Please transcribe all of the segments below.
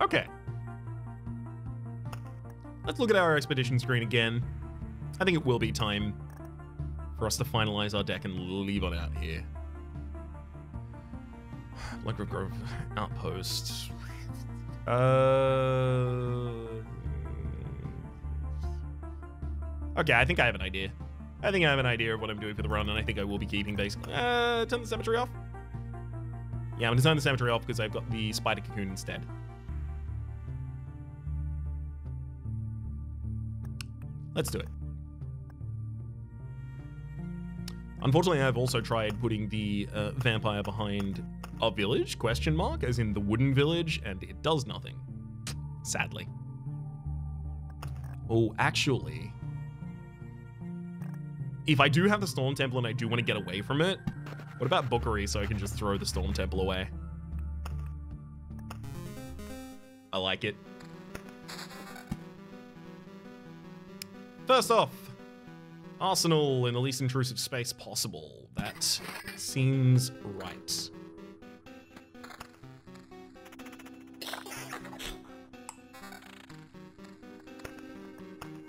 Okay. Let's look at our expedition screen again. I think it will be time for us to finalize our deck and leave it out here. Like a Grove Outpost. Okay, I think I have an idea. I think I have an idea of what I'm doing for the run, and I think I will be keeping basically. Turn the cemetery off? Yeah, I'm gonna turn the cemetery off because I've got the spider cocoon instead. Let's do it. Unfortunately, I've also tried putting the vampire behind a village, question mark, as in the wooden village, and it does nothing, sadly. Oh, actually, if I do have the Storm Temple and I do want to get away from it, what about Bookery so I can just throw the Storm Temple away? I like it. First off, Arsenal in the least intrusive space possible. That seems right.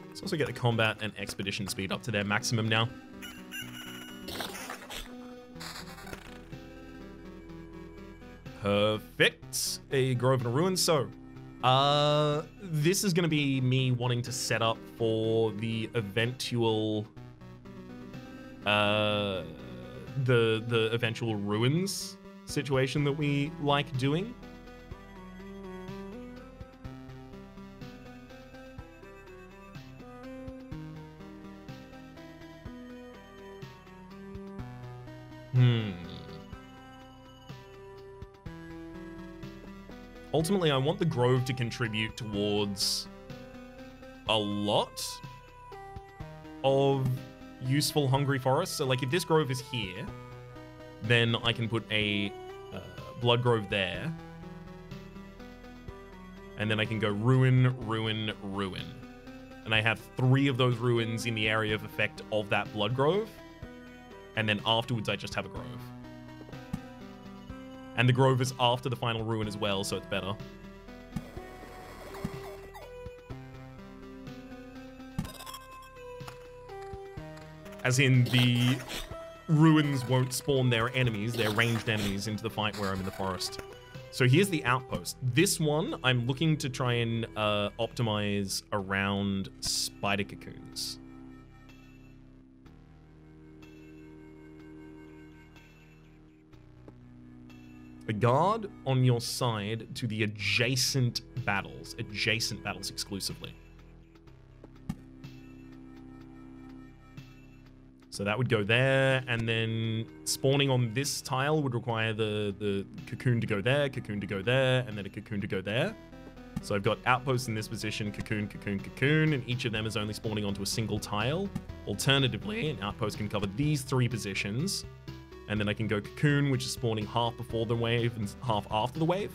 Let's also get the combat and expedition speed up to their maximum now. Perfect. A grove and a ruin, so. This is gonna be me wanting to set up for the eventual, the eventual ruins situation that we like doing. Ultimately, I want the grove to contribute towards a lot of useful hungry forests. So, like, if this grove is here, then I can put a blood grove there. And then I can go ruin, ruin, ruin. And I have 3 of those ruins in the area of effect of that blood grove. And then afterwards, I just have a grove. And the grove is after the final ruin as well, so it's better. As in, the ruins won't spawn their enemies, their ranged enemies, into the fight where I'm in the forest. So here's the outpost. This one, I'm looking to try and optimize around spider cocoons. A guard on your side to the adjacent battles exclusively. So that would go there, and then spawning on this tile would require the cocoon to go there, and then a cocoon to go there. So I've got outposts in this position, cocoon, cocoon, cocoon, and each of them is only spawning onto a single tile. Alternatively, an outpost can cover these 3 positions. And then I can go cocoon, which is spawning half before the wave and half after the wave.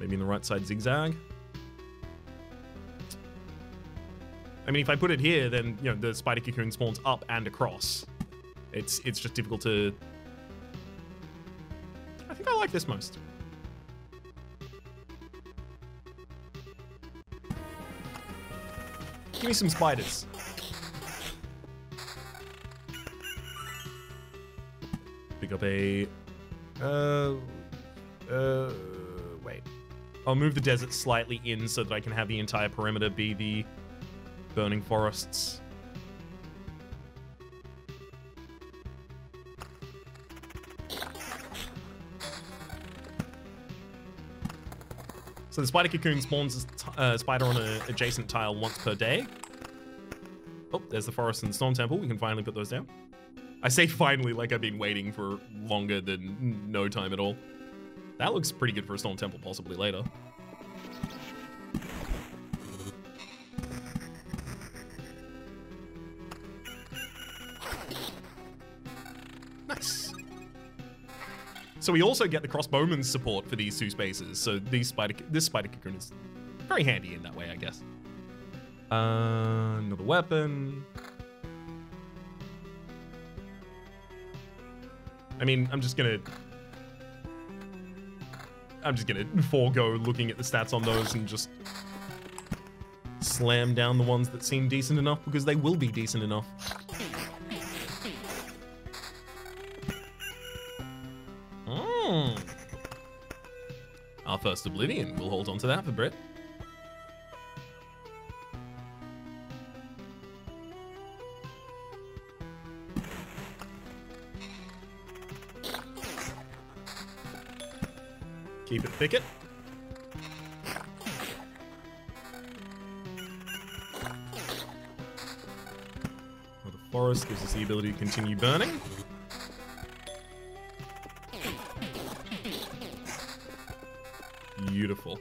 Maybe in the right side zigzag. I mean, if I put it here, then, you know, the spider cocoon spawns up and across. It's just difficult to... I think I like this most. Give me some spiders. Pick up a, wait. I'll move the desert slightly in so that I can have the entire perimeter be the burning forests. So the spider cocoon spawns a spider on an adjacent tile once per day. Oh, there's the forest and the Stone Temple. We can finally put those down. I say finally like I've been waiting for longer than no time at all. That looks pretty good for a Stone Temple, possibly later. Nice. So we also get the crossbowman's support for these 2 spaces. So these this spider cocoon is very handy in that way, I guess. Another weapon. I mean, I'm just gonna I'm just gonna forego looking at the stats on those and just slam down the ones that seem decent enough, because they will be decent enough. Our first Oblivion. We'll hold on to that for Brit. Keep it Figget. Well, the forest gives us the ability to continue burning. Beautiful.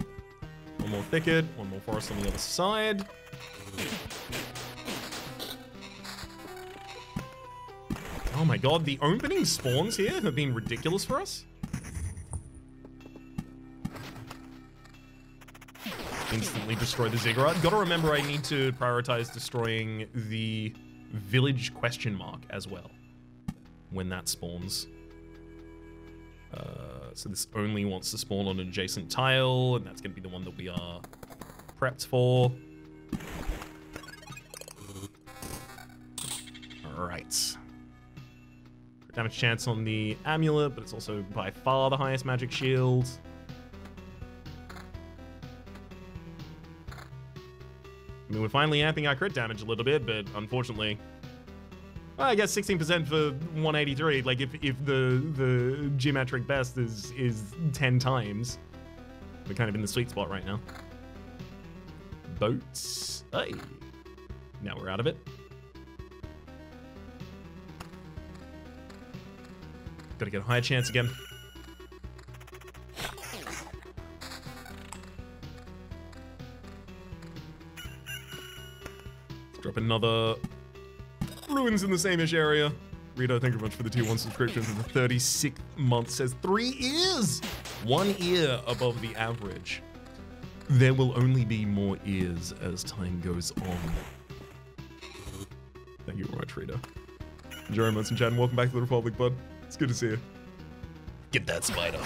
One more Thicket, one more forest on the other side. Oh my god, the opening spawns here have been ridiculous for us. Instantly destroy the Ziggurat. Gotta remember I need to prioritize destroying the village question mark as well when that spawns. So this only wants to spawn on an adjacent tile, and that's going to be the one that we are prepped for. Alright. Damage chance on the amulet, but it's also by far the highest magic shield. I mean, we're finally amping our crit damage a little bit, but unfortunately... Well, I guess 16% for 183, like if the geometric best is 10 times. We're kind of in the sweet spot right now. Boats. Hey. Now we're out of it. Gotta get a higher chance again. Let's drop another... Ruins in the same-ish area. Rito, thank you much for the tier 1 subscription for the 36th month. Says 3 ears! 1 ear above the average. There will only be more ears as time goes on. Thank you very much, Rito. Jerry Munson Chan, welcome back to the Republic, bud. It's good to see you. Get that spider.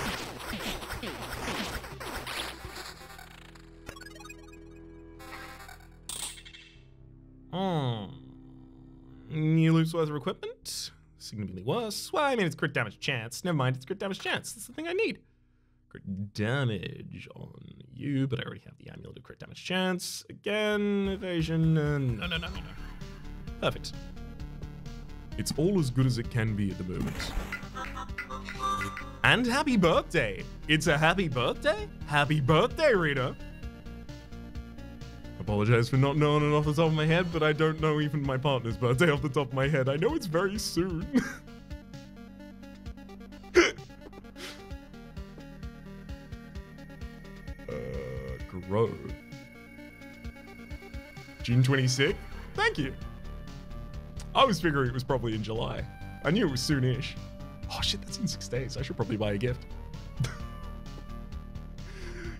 New loose weather equipment. Significantly worse. Well, I mean, it's crit damage chance. Never mind, it's crit damage chance. That's the thing I need. Crit damage on you, but I already have the amulet of crit damage chance. Again, evasion. No. Perfect. It's all as good as it can be at the moment. And happy birthday. It's a happy birthday? Happy birthday, Rita. Apologize for not knowing it off the top of my head, but I don't know even my partner's birthday off the top of my head. I know it's very soon. Grove. June 26th? Thank you. I was figuring it was probably in July. I knew it was soon-ish. Oh shit, that's in 6 days. I should probably buy a gift.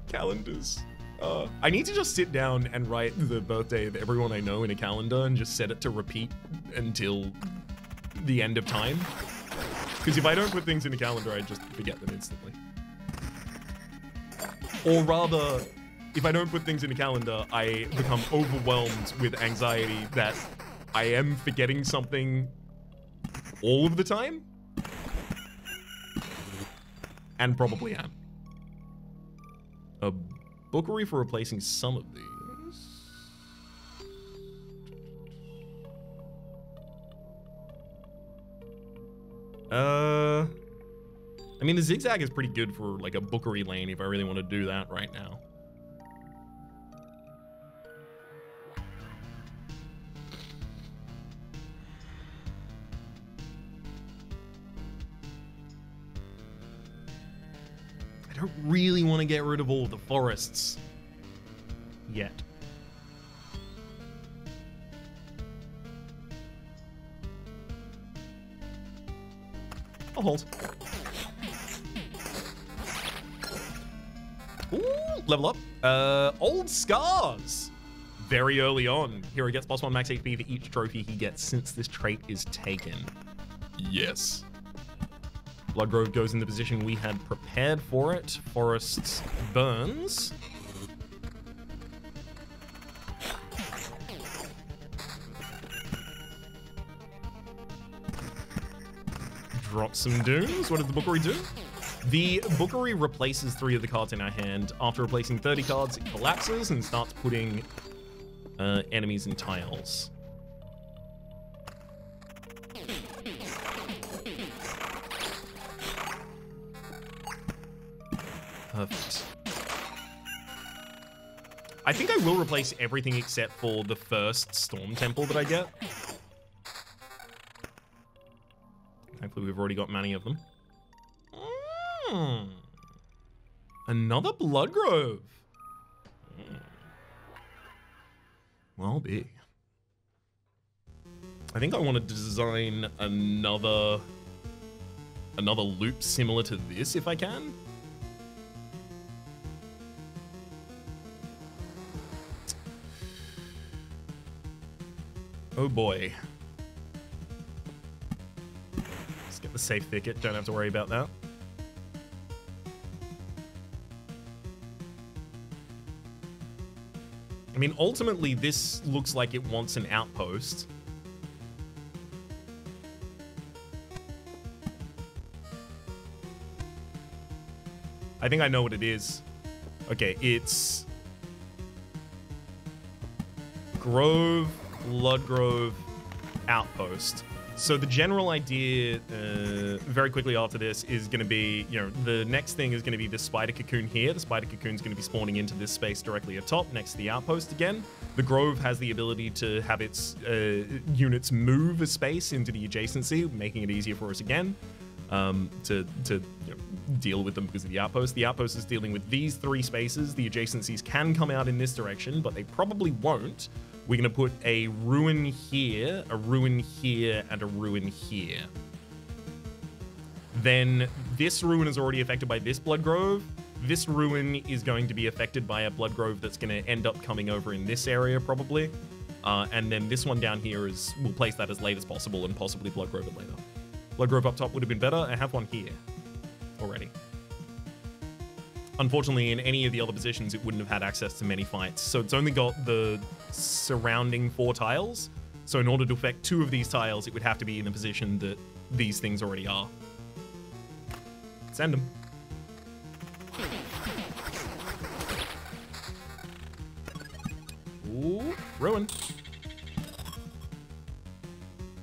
Calendars. I need to just sit down and write the birthday of everyone I know in a calendar and just set it to repeat until the end of time. Because if I don't put things in a calendar, I just forget them instantly. Or rather, if I don't put things in a calendar, I become overwhelmed with anxiety that I am forgetting something all of the time. And probably am. Bookery for replacing some of these. I mean, the zigzag is pretty good for like a bookery lane if I really want to do that right now. I don't really want to get rid of all of the forests yet. I'll hold. Ooh, level up. Old scars. Very early on. Hero gets +1 max HP for each trophy he gets since this trait is taken. Yes. Blood Grove goes in the position we had prepared for it. Forest burns. Drop some dooms. What did the Bookery do? The Bookery replaces 3 of the cards in our hand. After replacing 30 cards, it collapses and starts putting enemies in tiles. Perfect. I think I will replace everything except for the first Storm Temple that I get. Hopefully we've already got many of them. Mm. Another Blood Grove. Mm. Well, be. I think I want to design another loop similar to this if I can. Oh boy. Let's get the safe thicket. Don't have to worry about that. I mean, ultimately, this looks like it wants an outpost. I think I know what it is. Okay, it's Grove, Blood Grove, Outpost. So the general idea very quickly after this is going to be, you know, the next thing is going to be this spider cocoon here. The spider cocoon is going to be spawning into this space directly atop next to the outpost again. The grove has the ability to have its units move a space into the adjacency, making it easier for us again to you know, deal with them because of the outpost. The outpost is dealing with these 3 spaces. The adjacencies can come out in this direction, but they probably won't. We're going to put a ruin here, a ruin here, and a ruin here. Then this ruin is already affected by this Blood Grove. This ruin is going to be affected by a Blood Grove that's going to end up coming over in this area probably. And then this one down here is, we'll place that as late as possible and possibly Blood Grove it later. Blood Grove up top would have been better. I have one here already. Unfortunately, in any of the other positions, it wouldn't have had access to many fights. So it's only got the surrounding 4 tiles. So in order to affect 2 of these tiles, it would have to be in the position that these things already are. Send them. Ooh, ruin.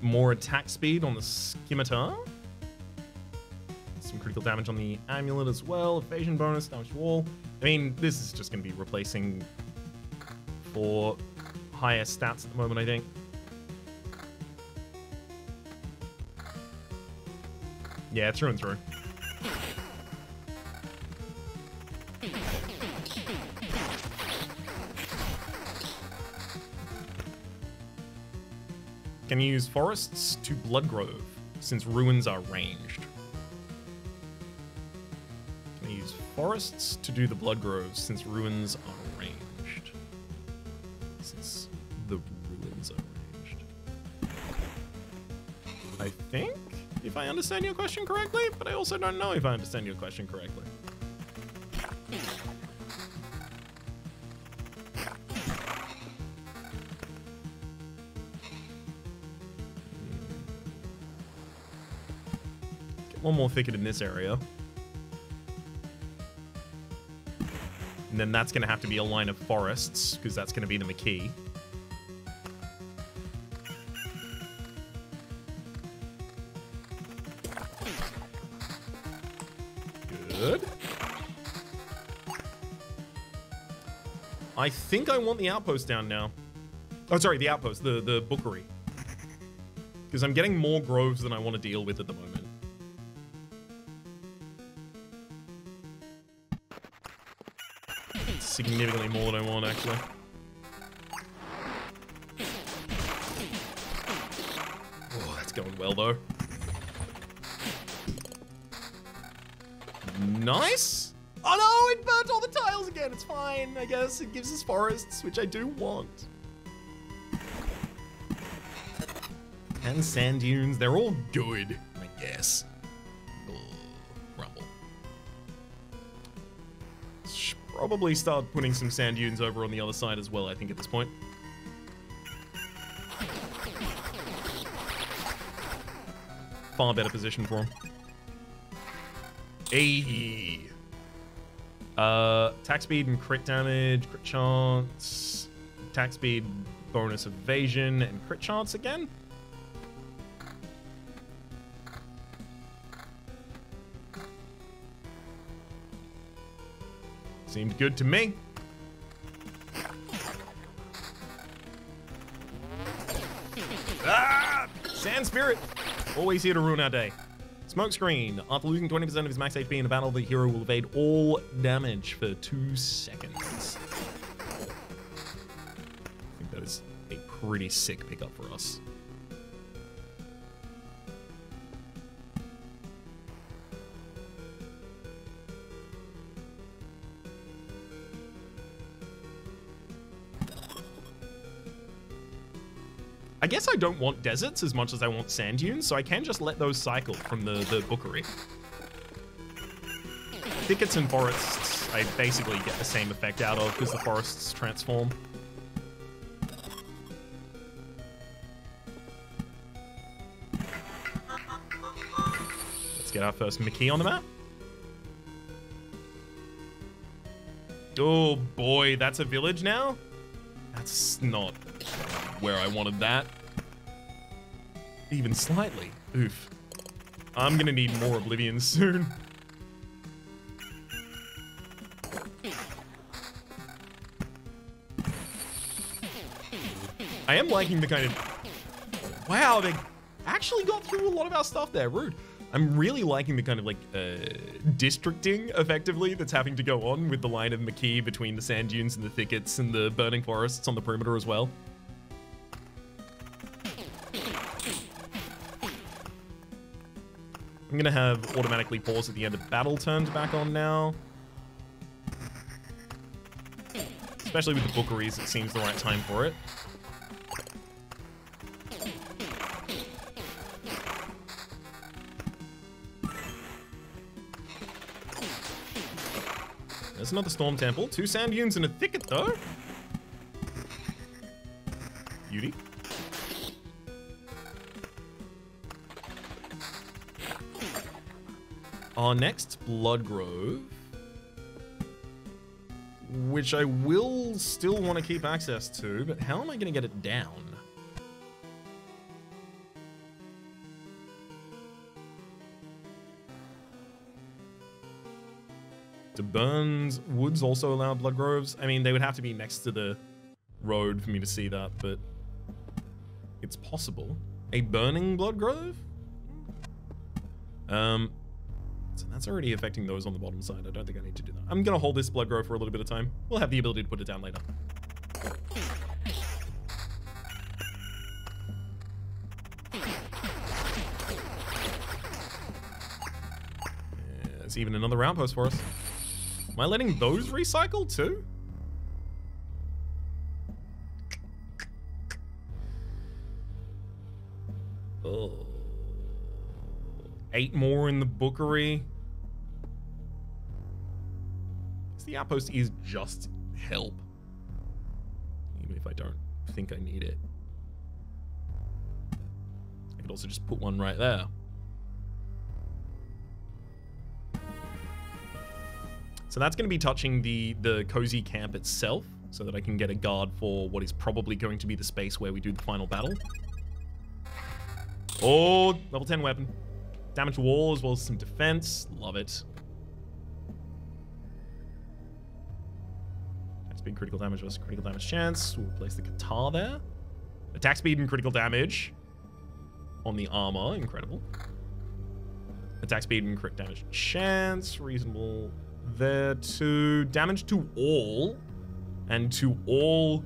More attack speed on the scimitar. Critical damage on the amulet as well. Evasion bonus, damage to wall. I mean, this is just going to be replacing 4 higher stats at the moment, I think. Yeah, through and through. Can you use forests to Blood Grove since ruins are ranged? Forests to do the Blood Groves since ruins are ranged. Since the ruins are ranged. I think, if I understand your question correctly, but I also don't know if I understand your question correctly. Get one more thicket in this area. And then that's going to have to be a line of forests, because that's going to be the McKee. Good. I think I want the outpost down now. Oh, sorry, the outpost, the Bookery. Because I'm getting more groves than I want to deal with at the moment. Significantly more than I want, actually. Oh, that's going well, though. Nice! Oh no, it burnt all the tiles again! It's fine, I guess. It gives us forests, which I do want. And sand dunes, they're all good, I guess. Oh. probably start putting some sand dunes over on the other side as well, I think, at this point. Far better position for him. Hey. Attack speed and crit damage, crit chance, attack speed, bonus evasion, and crit chance again. Seems good to me. Ah! Sand Spirit! Always here to ruin our day. Smoke Screen. After losing 20% of his max HP in a battle, the hero will evade all damage for 2 seconds. I think that is a pretty sick pickup for us. I guess I don't want deserts as much as I want sand dunes, so I can just let those cycle from the bookery. Thickets and forests, I basically get the same effect out of because the forests transform. Let's get our first McKee on the map. Oh boy, that's a village now? That's not where I wanted that. Even slightly. Oof. I'm gonna need more Oblivion soon. I am liking the kind of... Wow, they actually got through a lot of our stuff there. Rude. I'm really liking the kind of like districting effectively that's having to go on with the line of McKee between the sand dunes and the thickets and the burning forests on the perimeter as well. I'm gonna have automatically pause at the end of battle turned back on now. Especially with the bookeries, it seems the right time for it. There's another Storm Temple. 2 sand dunes and a thicket, though. Beauty. Our next Blood Grove, which I will still want to keep access to, but how am I going to get it down? Do burns woods also allow Blood Groves? I mean, they would have to be next to the road for me to see that, but it's possible. A burning Blood Grove? So that's already affecting those on the bottom side. I don't think I need to do that. I'm going to hold this Blood Grove for a little bit of time. We'll have the ability to put it down later. There's even another outpost for us. Am I letting those recycle too? Oh. 8 more in the bookery. The outpost is just help. Even if I don't think I need it. I could also just put one right there. So that's going to be touching the cozy camp itself so that I can get a guard for what is probably going to be the space where we do the final battle. Oh, level 10 weapon. Damage to wall as well as some defense. Love it. Attack speed, critical damage versus critical damage chance. We'll place the guitar there. Attack speed and critical damage on the armor. Incredible. Attack speed and crit damage chance. Reasonable there too. Damage to all. And to all,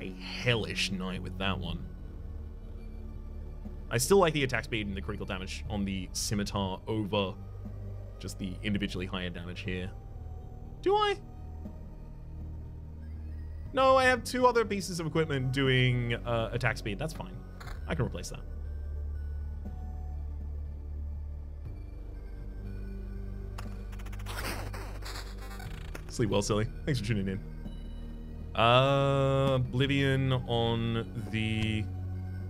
a hellish night with that one. I still like the attack speed and the critical damage on the scimitar over just the individually higher damage here. Do I? No, I have 2 other pieces of equipment doing attack speed. That's fine. I can replace that. Sleep well, silly. Thanks for tuning in. Oblivion on the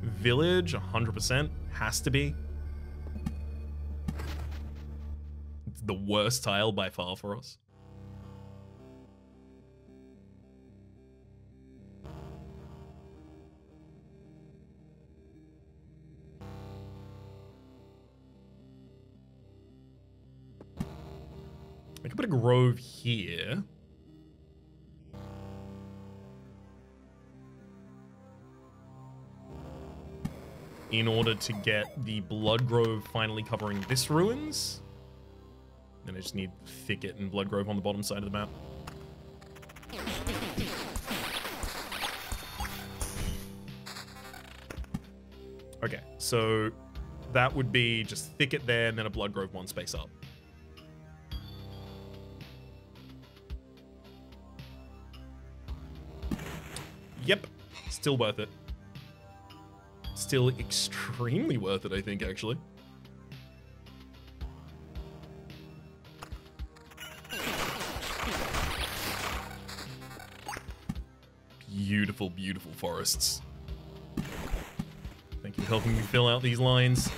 village, 100%. Has to be. It's the worst tile by far for us. I could put a grove here. In order to get the blood grove finally covering this ruins. Then I just need Figget and blood grove on the bottom side of the map. Okay, so that would be just Figget there and then a blood grove one space up. Yep, still worth it. Still extremely worth it, I think, actually. Beautiful, beautiful forests. Thank you for helping me fill out these lines.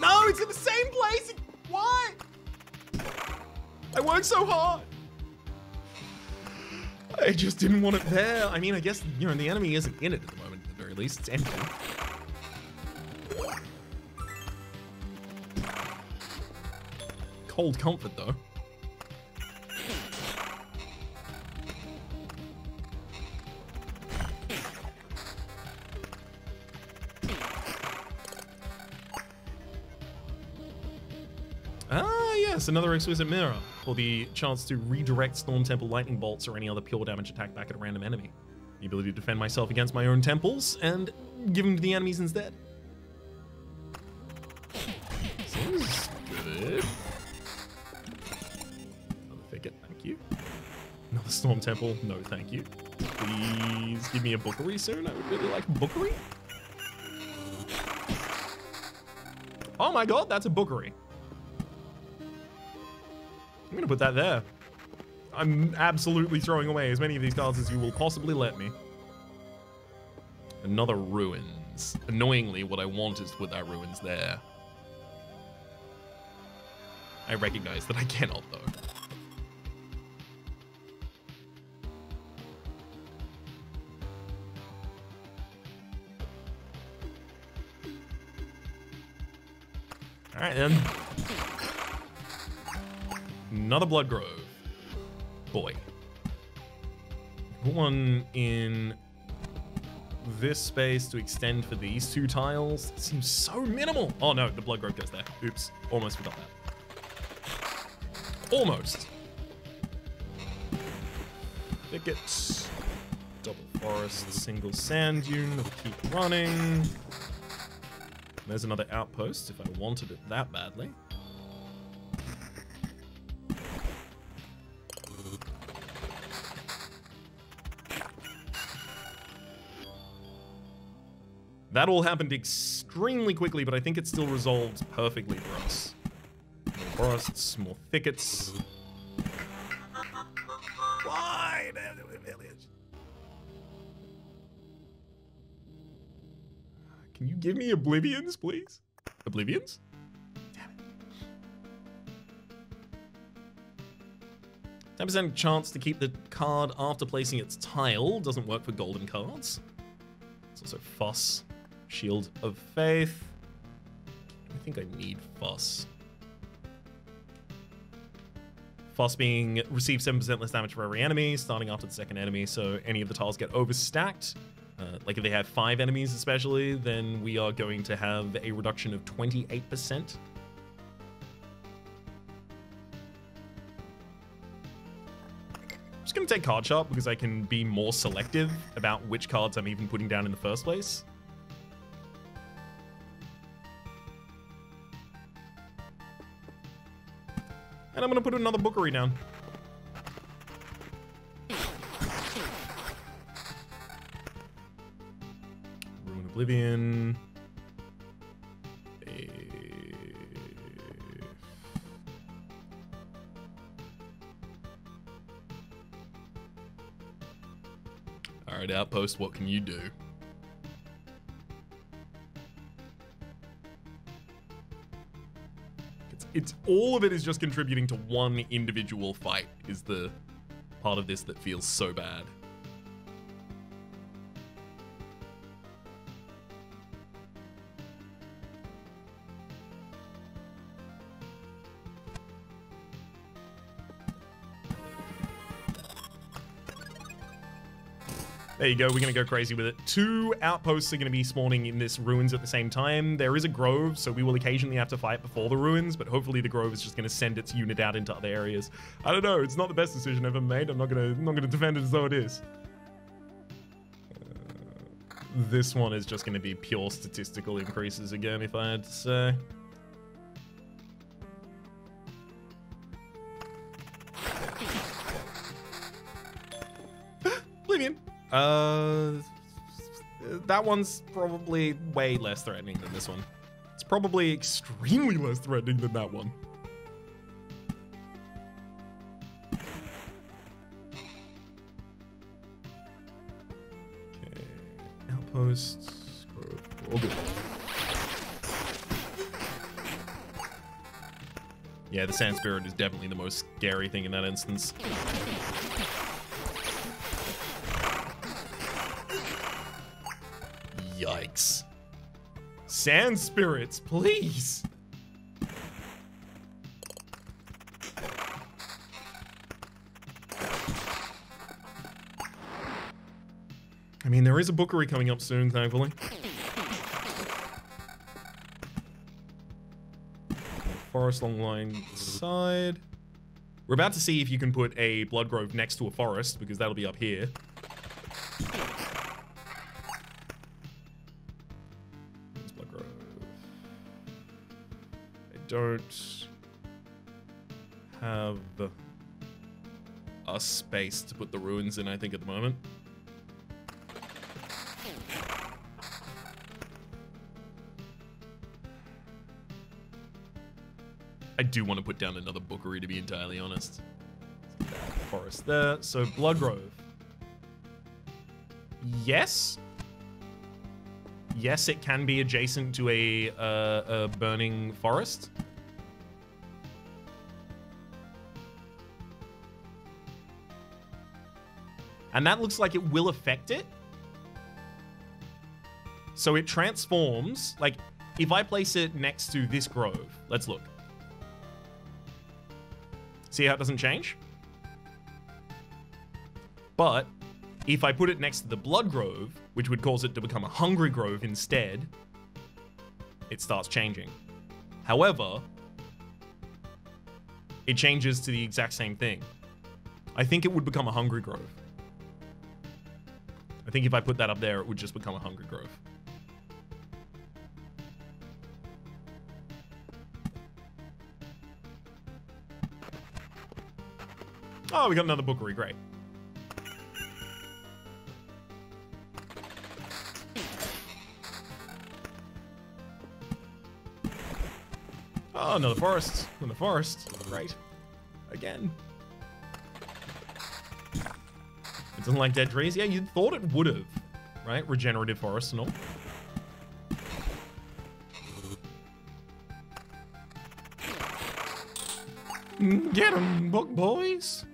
No, it's in the same place! Why? I worked so hard! I just didn't want it there. I mean, I guess, you know, the enemy isn't in it at the moment, at the very least. It's empty. Cold comfort, though. Another Exquisite Mirror for the chance to redirect Storm Temple lightning bolts or any other pure damage attack back at a random enemy. The ability to defend myself against my own temples and give them to the enemies instead. Seems good. Another Figget, thank you. Another Storm Temple, no thank you. Please give me a Bookery soon, I would really like Bookery. Oh my god, that's a Bookery. I'm gonna put that there. I'm absolutely throwing away as many of these cards as you will possibly let me. Another ruins. Annoyingly, what I want is to put that ruins there. I recognize that I cannot, though. All right, then. Another blood grove. Boy. Put one in this space to extend for these two tiles. It seems so minimal. Oh no, the blood grove goes there. Oops, almost forgot that. Almost. Thickets. Double forest, single sand dune. I'll keep running. There's another outpost if I wanted it that badly. That all happened extremely quickly, but I think it still resolves perfectly for us. More forests, more thickets. Why? Can you give me Oblivions, please? Oblivions? Damn it. 10% chance to keep the card after placing its tile. Doesn't work for golden cards. It's also Fuss. Shield of Faith. I think I need Fuss. Fuss being receive 7% less damage for every enemy, starting after the second enemy, so any of the tiles get overstacked. Like if they have 5 enemies especially, then we are going to have a reduction of 28%. I'm just going to take Card Sharp because I can be more selective about which cards I'm even putting down in the first place. And I'm gonna put another Bookery down. Ruin Oblivion. Alright, Outpost, what can you do? It's all of it is just contributing to one individual fight is the part of this that feels so bad. There you go, we're gonna go crazy with it. 2 outposts are gonna be spawning in this ruins at the same time. There is a grove, so we will occasionally have to fight before the ruins, but hopefully the grove is just gonna send its unit out into other areas. I don't know, it's not the best decision I've ever made. I'm not gonna defend it as though it is. This one is just gonna be pure statistical increases again, if I had to say. Oblivion. That one's probably way less threatening than this one. It's probably extremely less threatening than that one. Okay, outposts, all good. Yeah, the Sand Spirit is definitely the most scary thing in that instance. Yikes. Sand spirits, please. I mean, there is a bookery coming up soon, thankfully. Forest long line side. We're about to see if you can put a blood grove next to a forest, because that'll be up here. Don't have a space to put the ruins in, I think, at the moment. I do want to put down another bookery, to be entirely honest. Forest there, so blood grove. Yes. Yes, it can be adjacent to a burning forest. And that looks like it will affect it. So it transforms. Like, if I place it next to this grove, let's look. See how it doesn't change? But if I put it next to the blood grove, which would cause it to become a hungry grove instead, it starts changing. However, it changes to the exact same thing. I think it would become a hungry grove. I think if I put that up there, it would just become a hungry grove. Oh, we got another bookery, great. Oh, another forest. Another forest. Great. Again. It doesn't like dead trees. Yeah, you thought it would have. Right? Regenerative forest and all. Get 'em, Book Boys.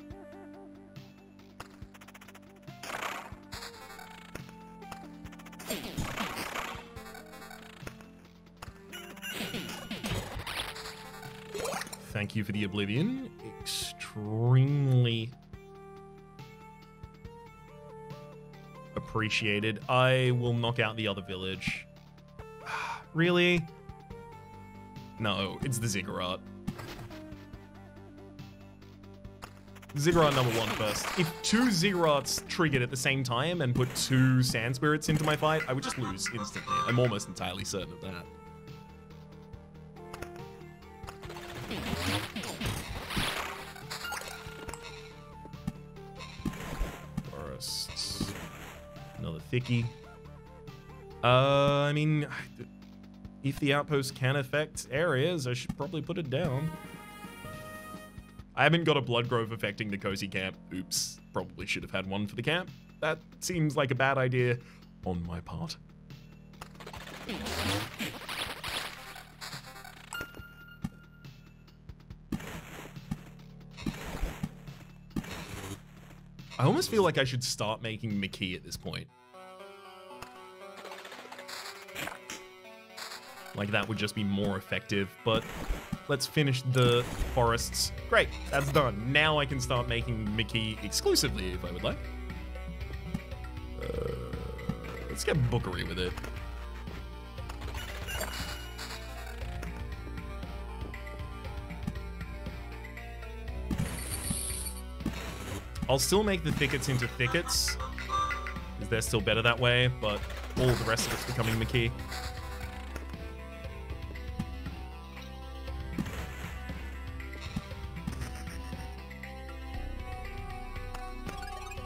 Thank you for the Oblivion. Extremely appreciated. I will knock out the other village. Really? No, it's the Ziggurat. Ziggurat number 1 first. If 2 Ziggurats triggered at the same time and put 2 Sand Spirits into my fight, I would just lose instantly. I'm almost entirely certain of that. Forests. Another thickie. I mean, if the outpost can affect areas, I should probably put it down. I haven't got a blood grove affecting the cozy camp. Oops, probably should have had one for the camp. That seems like a bad idea on my part. I almost feel like I should start making McKee at this point. Like that would just be more effective, but let's finish the forests. Great, that's done. Now I can start making McKee exclusively if I would like. Let's get Bookery with it. I'll still make the thickets into thickets, because they're still better that way, but all the rest of it's becoming McKee.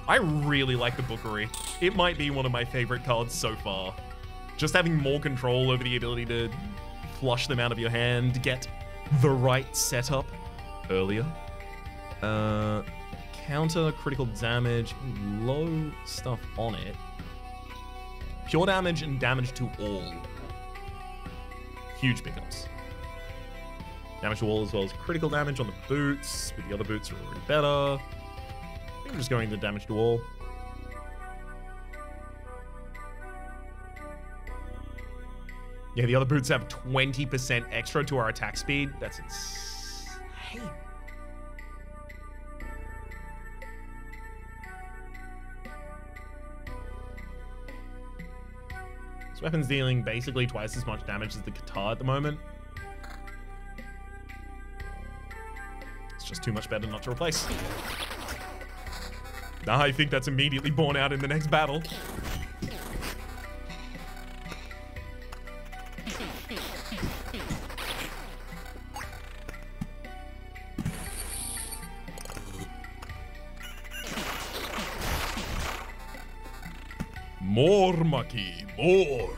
I really like the Bookery. It might be one of my favorite cards so far. Just having more control over the ability to flush them out of your hand, get the right setup earlier. Counter, critical damage, low stuff on it. Pure damage and damage to all. Huge pickups. Damage to all as well as critical damage on the boots, but the other boots are already better. I'm just going to damage to all. Yeah, the other boots have 20% extra to our attack speed. That's insane. This weapon's dealing basically twice as much damage as the guitar at the moment. It's just too much better not to replace. I think that's immediately borne out in the next battle. More, Marquis, more.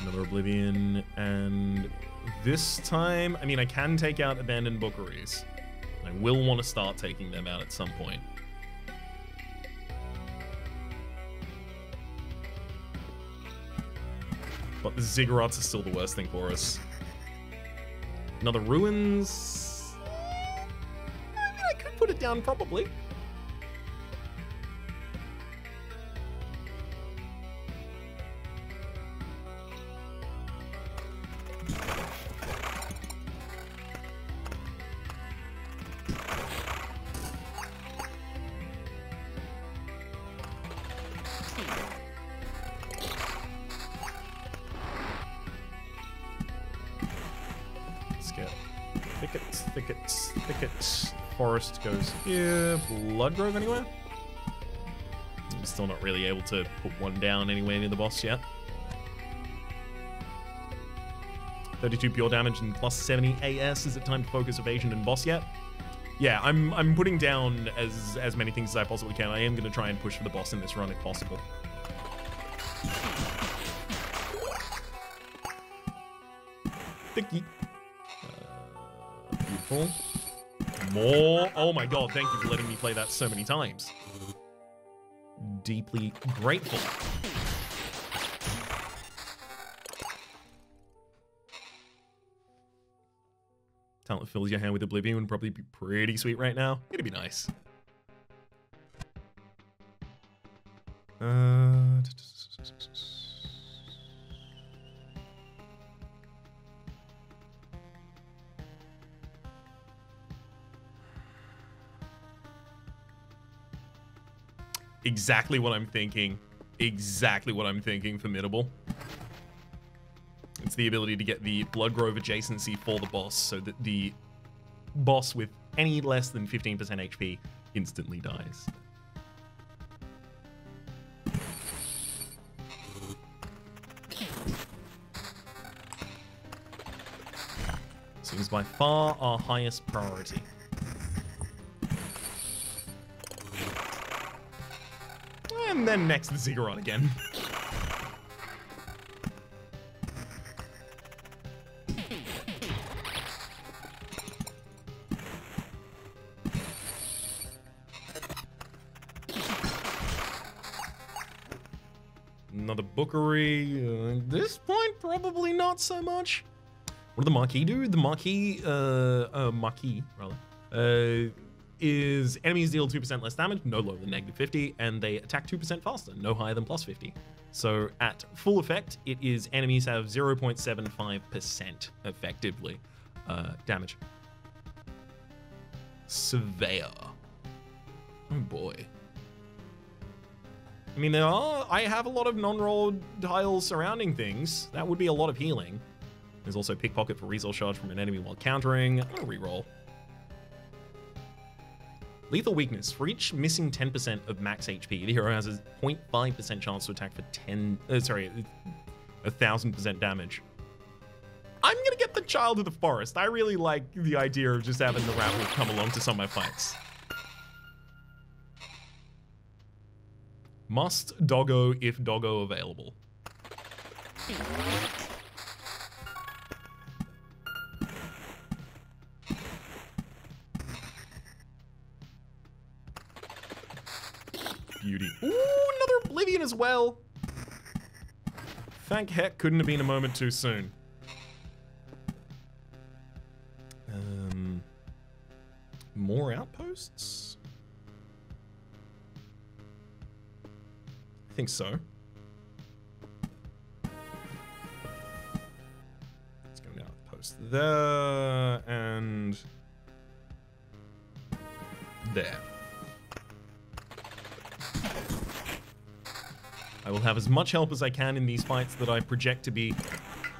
Another Oblivion and... This time, I mean, I can take out abandoned Bookeries. I will want to start taking them out at some point. But the Ziggurats are still the worst thing for us. Another Ruins. I mean, I could put it down probably. Forest goes here. Blood Grove anywhere? I'm still not really able to put one down anywhere near the boss yet. 32 pure damage and plus 70 AS. Is it time to focus evasion and boss yet? Yeah, I'm putting down as many things as I possibly can. I am going to try and push for the boss in this run if possible. Thicky. Beautiful. More. Oh my god, thank you for letting me play that so many times. Deeply grateful. Talent fills your hand with Oblivion would probably be pretty sweet right now. It'd be nice. Exactly what I'm thinking. Exactly what I'm thinking. Formidable. It's the ability to get the Blood Grove adjacency for the boss so that the boss with any less than 15% HP instantly dies. Seems by far our highest priority. And then next the Ziggurat again. the Bookery. At this point, probably not so much. What did the Marquis do? The Marquis, is enemies deal 2% less damage, no lower than negative 50, and they attack 2% faster, no higher than plus 50. So at full effect, it is enemies have 0.75% effectively damage. Surveyor. Oh boy. I mean, there are, I have a lot of non-rolled tiles surrounding things. That would be a lot of healing. There's also pickpocket for resource charge from an enemy while countering. I'm gonna reroll. Lethal weakness. For each missing 10% of max HP, the hero has a 0.5% chance to attack for 1,000% damage. I'm gonna get the Child of the Forest. I really like the idea of just having the rabble come along to some of my fights. Must doggo if doggo available. Beauty. Ooh, another Oblivion as well. Thank heck, couldn't have been a moment too soon. More outposts? I think so. Let's go to outpost there and there. I will have as much help as I can in these fights that I project to be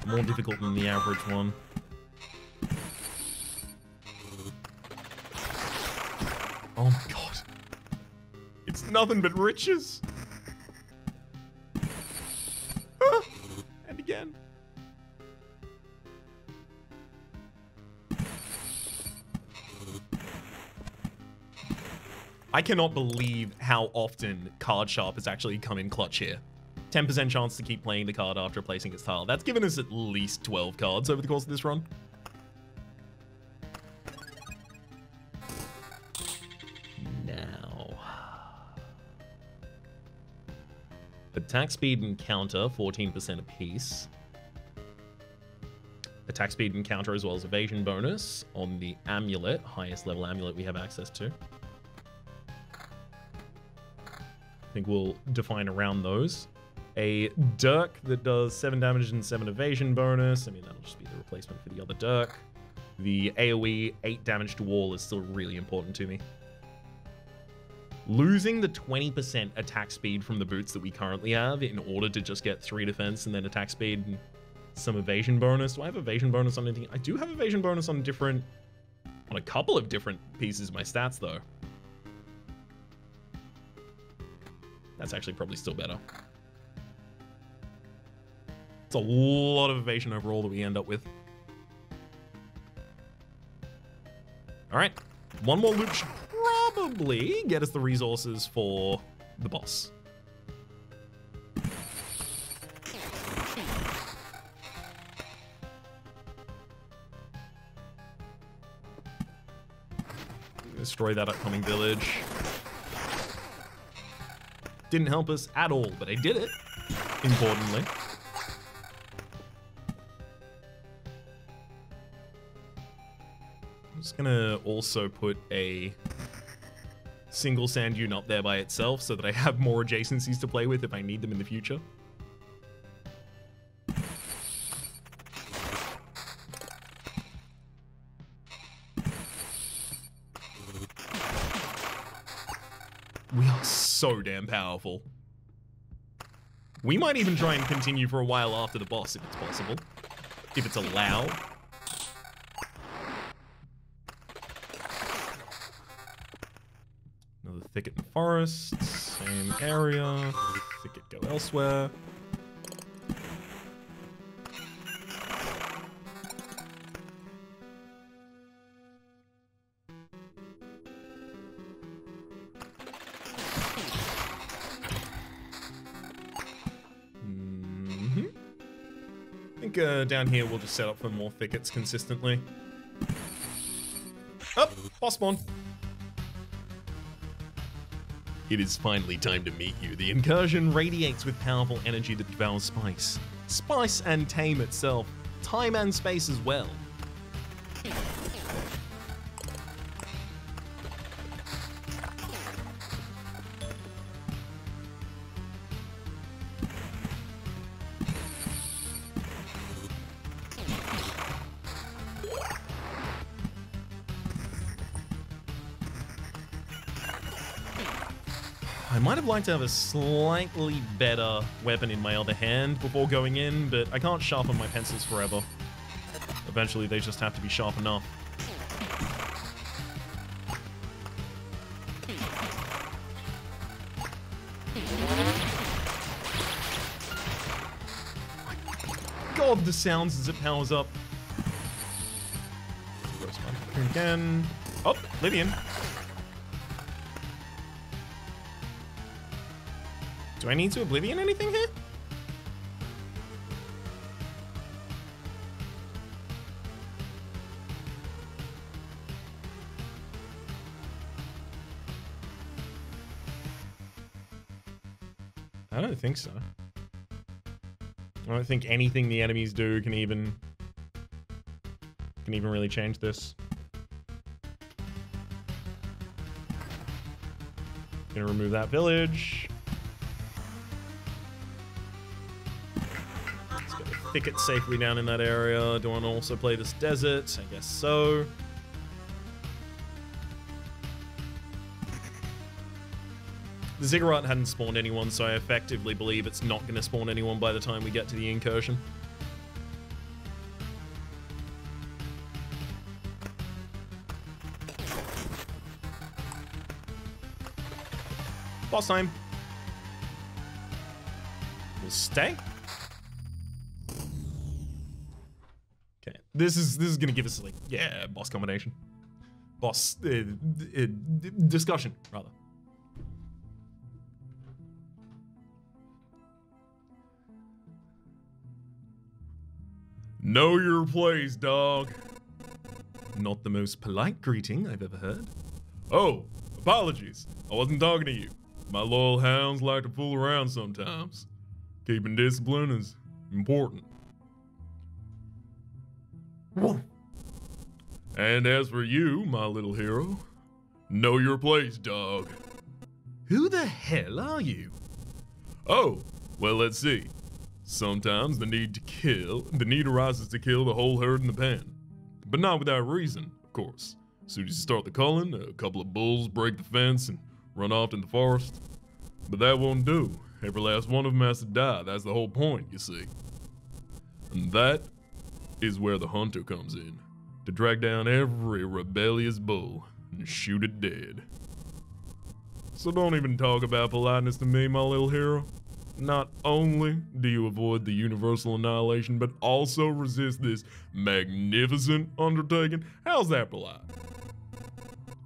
more difficult than the average one. Oh my god. It's nothing but riches. Ah, and again. I cannot believe how often Card Sharp has actually come in clutch here. 10% chance to keep playing the card after placing its tile. That's given us at least 12 cards over the course of this run. Now. Attack speed and counter, 14% apiece. Attack speed and counter as well as evasion bonus on the amulet, highest level amulet we have access to. I think we'll define around those. A Dirk that does 7 damage and 7 evasion bonus. I mean, that'll just be the replacement for the other Dirk. The AoE 8 damage to wall is still really important to me. Losing the 20% attack speed from the boots that we currently have in order to just get 3 defense and then attack speed and some evasion bonus. Do I have evasion bonus on anything? I do have evasion bonus on different, on a couple of different pieces of my stats though. That's actually probably still better. It's a lot of evasion overall that we end up with. All right, one more loop should probably get us the resources for the boss. Destroy that upcoming village. Didn't help us at all, but I did it, importantly. I'm just gonna also put a single sand dune up there by itself so that I have more adjacencies to play with if I need them in the future. So damn powerful. We might even try and continue for a while after the boss if it's possible. If it's allowed. Another thicket in the forest. Same area. Thicket go elsewhere. Down here, we'll just set up for more thickets consistently. Oh, boss spawn. It is finally time to meet you. The Incursion radiates with powerful energy that devours spice. Spice and tame itself. Time and space as well. I might have liked to have a slightly better weapon in my other hand before going in, but I can't sharpen my pencils forever. Eventually, they just have to be sharp enough. God, the sounds as it powers up. Again. Oh, Oblivion. Do I need to Oblivion anything here? I don't think so. I don't think anything the enemies do can even really change this. Gonna remove that village. Figget safely down in that area. Do I want to also play this desert? I guess so. The Ziggurat hadn't spawned anyone, so I effectively believe it's not going to spawn anyone by the time we get to the Incursion. Boss time. We'll stay. This is gonna give us like, yeah, boss combination, boss discussion rather. Know your place, dog. Not the most polite greeting I've ever heard. Oh, apologies. I wasn't talking to you. My loyal hounds like to fool around sometimes. Keeping discipline is important. And as for you, my little hero, know your place, dog. Who the hell are you? Oh, well, let's see. Sometimes the need arises to kill the whole herd in the pen. But not without reason, of course. As soon as you start the culling, a couple of bulls break the fence and run off in the forest. But that won't do. Every last one of them has to die. That's the whole point, you see. And that is where the hunter comes in, to drag down every rebellious bull and shoot it dead. So don't even talk about politeness to me, my little hero. Not only do you avoid the universal annihilation, but also resist this magnificent undertaking. How's that polite?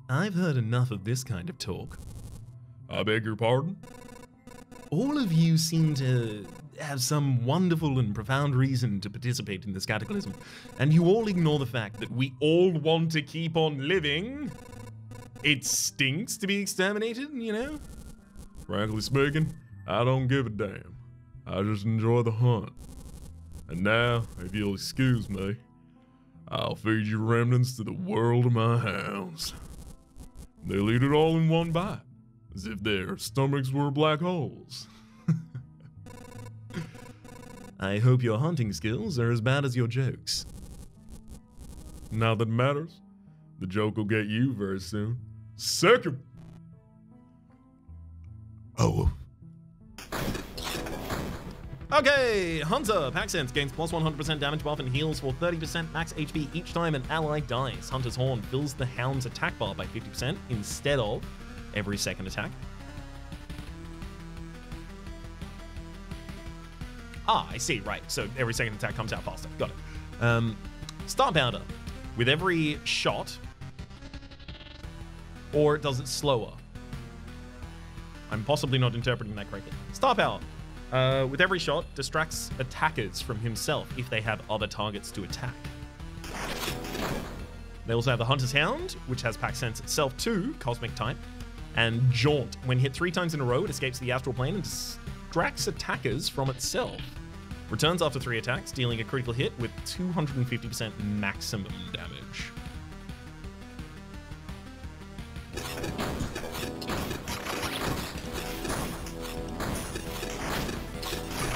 I've heard enough of this kind of talk. I beg your pardon? All of you seem to have some wonderful and profound reason to participate in this cataclysm, and you all ignore the fact that we all want to keep on living. It stinks to be exterminated, you know? Frankly speaking, I don't give a damn. I just enjoy the hunt. And now, if you'll excuse me, I'll feed you remnants to the world of my hounds. They'll eat it all in one bite, as if their stomachs were black holes. I hope your hunting skills are as bad as your jokes. Now that matters. The joke will get you very soon. Second. Oh. Okay, Hunter Packsense gains plus 100% damage buff and heals for 30% max HP each time an ally dies. Hunter's horn fills the hound's attack bar by 50% instead of every second attack. Ah, I see, right. So every second attack comes out faster. Got it. Star Powder. With every shot, or does it slower? I'm possibly not interpreting that correctly. Star Power. With every shot, distracts attackers from himself if they have other targets to attack. They also have the Hunter's Hound, which has Packsense itself too, Cosmic type. And Jaunt, when hit 3 times in a row, it escapes the astral plane and distracts attackers from itself. Returns after 3 attacks, dealing a critical hit with 250% maximum damage.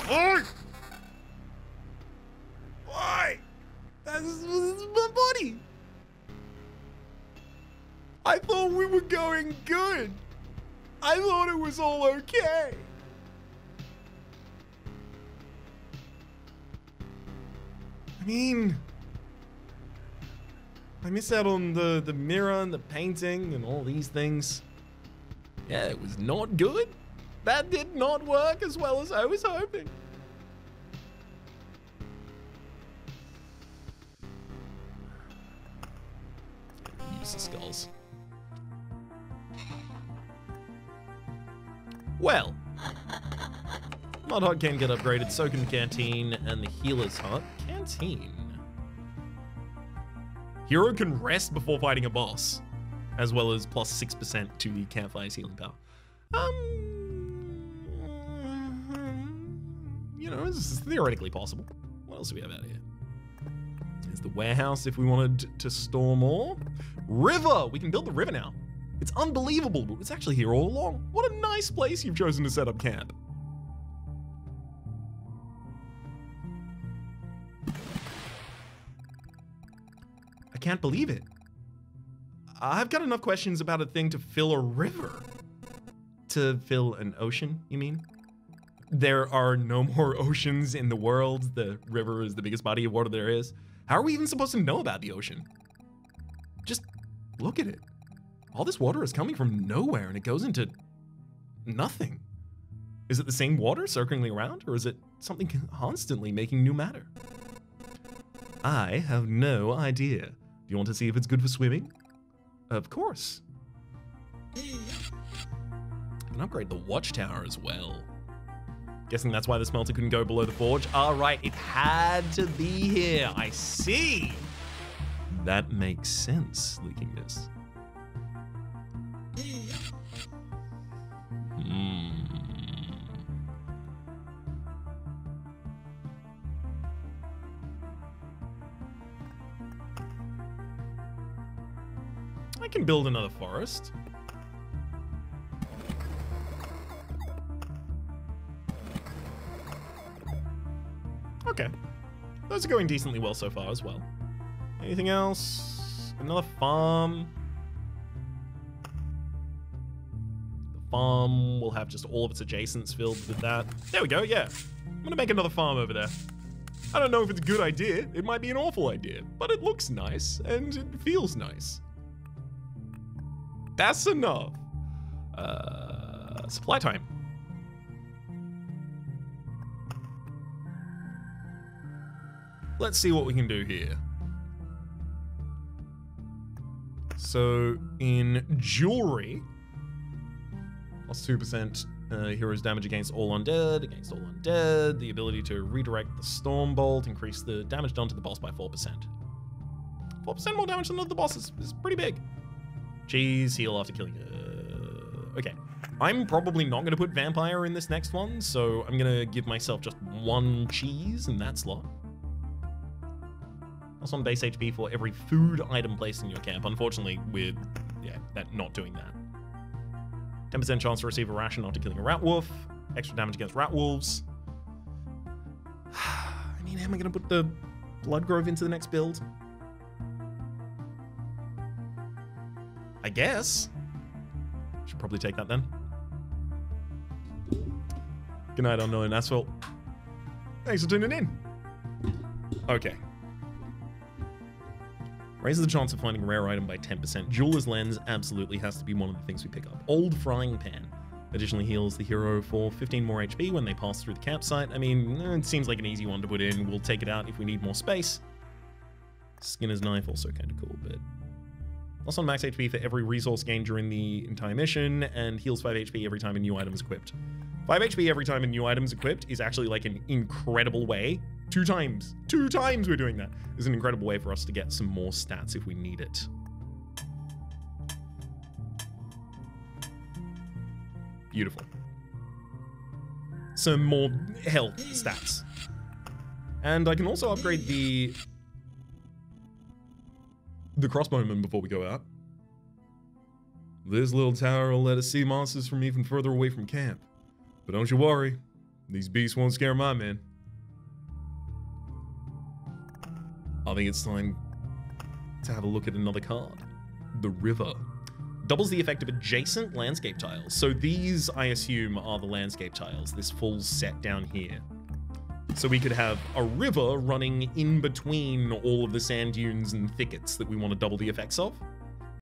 Oi! Why? That's my body. I thought we were going good. I thought it was all okay. I mean, I miss out on the mirror and the painting and all these things. Yeah, it was not good. That did not work as well as I was hoping. Use the skulls. Well, Mod Hot can get upgraded, so can the Canteen and the Healer's Hut. Canteen. Hero can rest before fighting a boss, as well as plus 6% to the campfire's healing power. You know, this is theoretically possible. What else do we have out here? There's the warehouse if we wanted to store more. River! We can build the river now. It's unbelievable, but it's actually here all along. What a nice place you've chosen to set up camp. I can't believe it. I've got enough questions about a thing to fill a river. To fill an ocean, you mean? There are no more oceans in the world. The river is the biggest body of water there is. How are we even supposed to know about the ocean? Just look at it. All this water is coming from nowhere and it goes into nothing. Is it the same water circling around, or is it something constantly making new matter? I have no idea. Do you want to see if it's good for swimming? Of course. I can upgrade the watchtower as well. Guessing that's why the smelter couldn't go below the forge. All right, it had to be here. I see. That makes sense, leaking this. I can build another forest. Okay, those are going decently well so far as well. Anything else? Another farm. The farm will have just all of its adjacents filled with that. There we go, yeah. I'm gonna make another farm over there. I don't know if it's a good idea. It might be an awful idea, but it looks nice and it feels nice. That's enough. Supply time. Let's see what we can do here. So in jewelry, plus 2% hero's damage against all undead, the ability to redirect the storm bolt, increase the damage done to the boss by 4%. 4% more damage than the boss is pretty big. Jeez, heal after killing. Okay, I'm probably not gonna put vampire in this next one, so I'm gonna give myself just 1 cheese in that slot. On base HP for every food item placed in your camp. Unfortunately, we're not doing that. 10% chance to receive a ration after killing a rat wolf. Extra damage against rat wolves. I mean, am I going to put the blood grove into the next build? I guess. Should probably take that then. Good night, Unknown Asphalt. Thanks for tuning in. Okay. Raises the chance of finding a rare item by 10%. Jeweler's lens absolutely has to be one of the things we pick up. Old frying pan. Additionally heals the hero for 15 more HP when they pass through the campsite. I mean, it seems like an easy one to put in. We'll take it out if we need more space. Skinner's knife, also kind of cool, but... Loss on max HP for every resource gained during the entire mission, and heals 5 HP every time a new item is equipped. 5 HP every time a new item is equipped is actually like an incredible way. 2 times. 2 times we're doing that. It's an incredible way for us to get some more stats if we need it. Beautiful. Some more health stats. And I can also upgrade the crossbowman before we go out. This little tower will let us see monsters from even further away from camp. But don't you worry, these beasts won't scare my men. I think it's time to have a look at another card. The river. Doubles the effect of adjacent landscape tiles. So these, I assume, are the landscape tiles. This full set down here. So we could have a river running in between all of the sand dunes and thickets that we want to double the effects of.